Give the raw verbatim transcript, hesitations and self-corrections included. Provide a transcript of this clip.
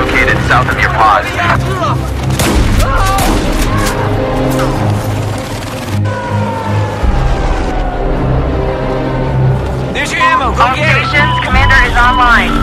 located south of your pod. There's your ammo. Go get it. Commander is online.